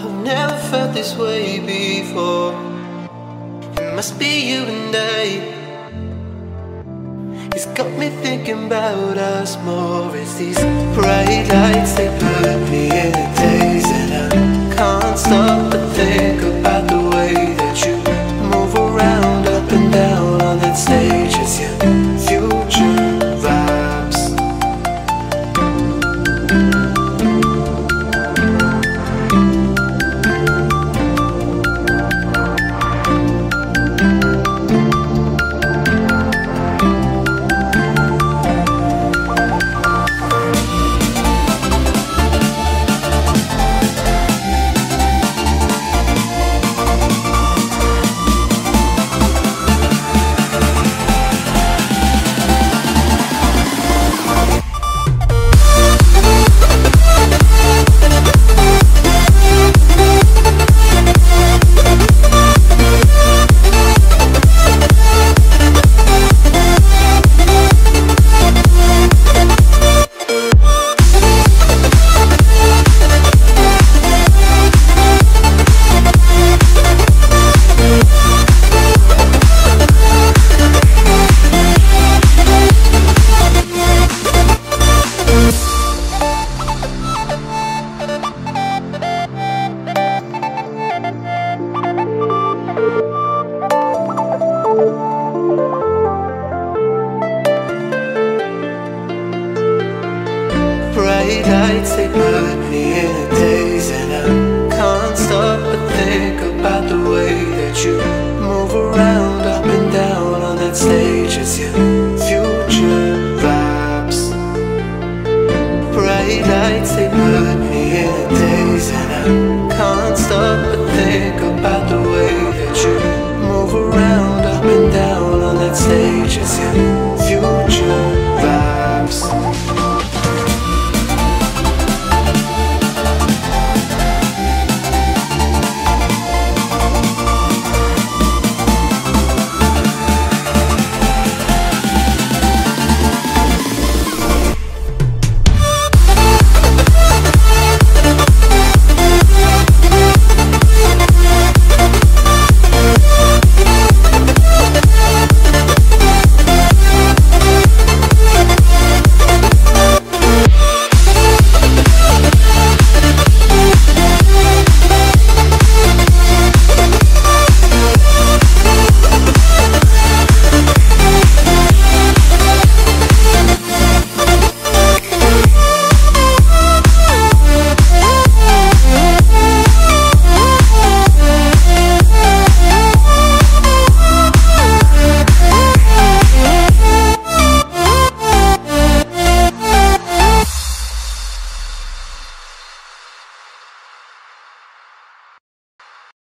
I've never felt this way before. It must be you and I. It's got me thinking about us more. It's these bright lights, they put me in a daze, and I can't stop but think.